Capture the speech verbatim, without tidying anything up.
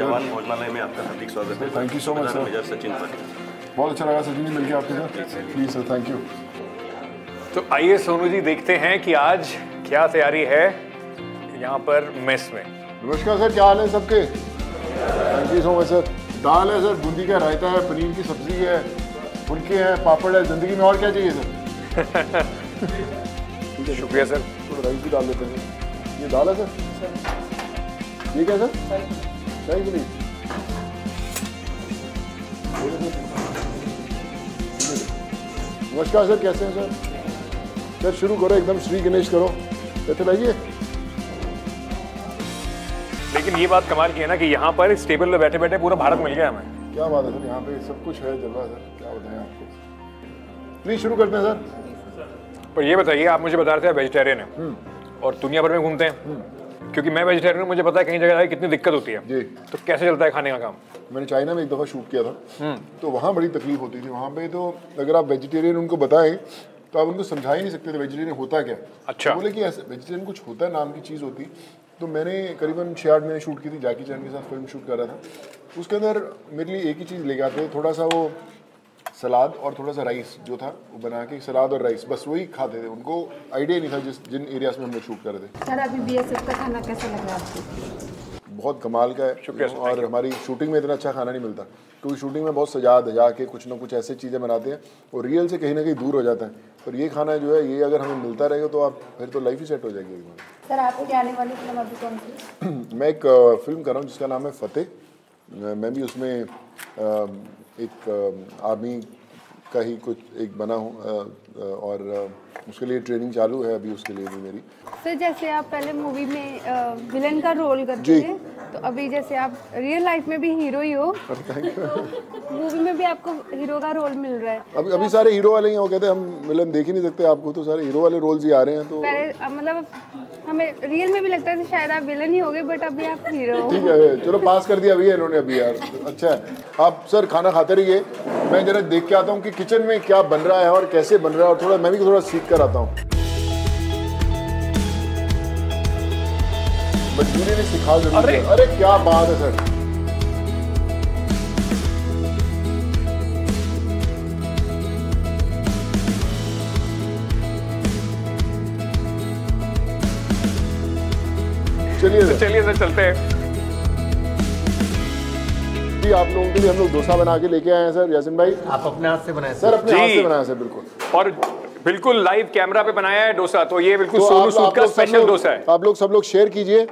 जवान भोजनालय में आपका हार्दिक स्वागत है। Thank you so much sir. Sachin Patel, बहुत अच्छा लगा सचिन जी मिलकर आपके साथ। Please sir, thank you. तो आइए सोनू जी, देखते हैं कि आज क्या तैयारी है यहाँ पर मेस में। नमस्कार सर, क्या हाल है सबके? Thank you so much sir. दाल है सर, बूंदी का रायता है, पनीर की सब्जी है, फुल्के हैं, पापड़ है। जिंदगी में और क्या चाहिए सर? शुक्रिया सर। थोड़ा राइस भी डाल देते हैं। ये दाल है सर, ये क्या सर? राइस भी नमस्कार सर, कैसे हैं सर? सर शुरू करो, एकदम श्री गणेश करो, कहते रहिए। लेकिन ये बात कमाल की है ना कि यहाँ पर इस टेबल पर बैठे बैठे पूरा भारत मिल गया हमें। क्या बात है सर, यहाँ पे सब कुछ है जलवा सर, क्या बताएं आपको। प्लीज शुरू करते हैं सर। पर ये बताइए, आप मुझे बता रहे थे आप वेजिटेरियन हैं और दुनिया भर में घूमते हैं, क्योंकि मैं वेजिटेरियन हूँ, मुझे पता है कहीं जगह कितनी दिक्कत होती है जी। तो कैसे चलता है खाने का काम? मैंने चाइना में एक दफ़ा शूट किया था, तो वहाँ बड़ी तकलीफ होती थी। वहाँ पे तो अगर आप वेजिटेरियन उनको बताएं तो आप उनको समझा ही नहीं सकते थे वेजिटेरियन होता क्या। अच्छा, बोले कि ऐसे वेजिटेरियन कुछ होता है, नाम की चीज़ होती। तो मैंने करीबन छः आठ महीने शूट की थी, जाकी चैन के साथ फिल्म शूट कर रहा था। उसके अंदर मेरे लिए एक ही चीज़ लेके आते, थोड़ा सा वो सलाद और थोड़ा सा राइस जो था वो बना के, सलाद और राइस, बस वही खाते थे। उनको आइडिया नहीं था जिस जिन एरियाज में हम लोग शूट कर रहे थे। सर अभी बीएसएफ का खाना कैसा लग रहा है आपको? बहुत कमाल का है। शुक्रिया। और हमारी शूटिंग में इतना अच्छा खाना नहीं मिलता, क्योंकि शूटिंग में बहुत सजा धजा के कुछ ना कुछ ऐसे चीज़ें बनाते हैं और रियल से कहीं ना कहीं दूर हो जाता है। और ये खाना जो है, ये अगर हमें मिलता रहेगा तो आप फिर तो लाइफ ही सेट हो जाएगी एक बार। सर आपकी आने वाली फिल्म अभी कौन सी? मैं एक फिल्म कर रहा हूँ जिसका नाम है फ़तेह। मैं भी उसमें एक आर्मी का ही कुछ एक बना हूँ और उसके लिए ट्रेनिंग चालू है अभी, उसके लिए भी मेरी। सर जैसे आप पहले मूवी में विलन का रोल करते थे, तो अभी जैसे आप रियल लाइफ में भी हीरो ही हो, मूवी में भी आपको हीरो का रोल मिल रहा है। अभी अभी सारे हीरो वाले ही हो, कहते हैं हम विलन देख ही नहीं सकते आपको, तो सारे हीरो वाले रोल्स ही आ रहे हैं। तो पहले मतलब हमें रियल में भी लगता था शायद आप विलन ही हो गए, बट अभी आप हीरो हो। ठीक है, चलो पास कर दिया भैया इन्होंने अभी यार। अच्छा है। आप सर खाना खाते रहिए, मैं जरा देख के आता हूँ कि किचन में क्या बन रहा है और कैसे बन रहा है, और थोड़ा मैं भी थोड़ा सीख कर आता हूँ। मजदूरी ने सिखा जरूर। अरे अरे क्या बात है सर। चलिए सर, चलिए सर, चलते हैं। आप लोगों के लिए हम लोग डोसा बना के लेके आए हैं सर। यासिन भाई, आप अपने हाथ से बनाए सर? अपने हाथ से बनाया सर, बिल्कुल, और बिल्कुल लाइव कैमरा पे बनाया है डोसा। तो ये बिल्कुल सोनू सूद का स्पेशल डोसा है। आप लोग सब लोग शेयर कीजिए।